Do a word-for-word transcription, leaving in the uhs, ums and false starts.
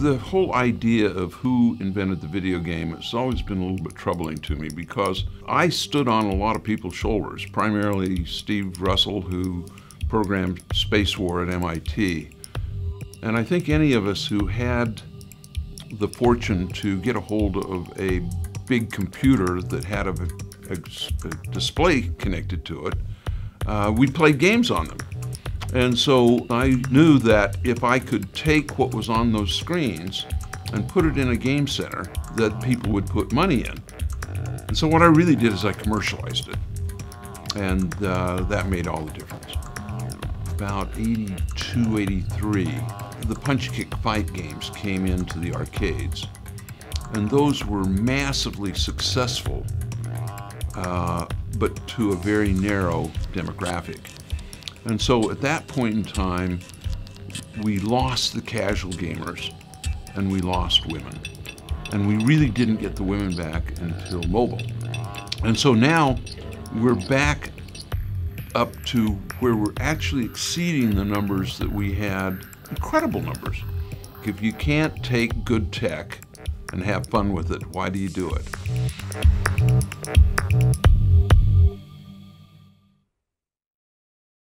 the whole idea of who invented the video game has always been a little bit troubling to me, because I stood on a lot of people's shoulders, primarily Steve Russell, who programmed Space War at M I T. And I think any of us who had the fortune to get a hold of a big computer that had a, a, a display connected to it, uh, we played games on them. And so I knew that if I could take what was on those screens and put it in a game center, that people would put money in. And so what I really did is I commercialized it. And uh, that made all the difference. About eighty-two, eighty-three, the Punch Kick Fight games came into the arcades. And those were massively successful, uh, but to a very narrow demographic. And so at that point in time, we lost the casual gamers and we lost women. And we really didn't get the women back until mobile. And so now we're back up to where we're actually exceeding the numbers that we had, incredible numbers. If you can't take good tech and have fun with it, why do you do it?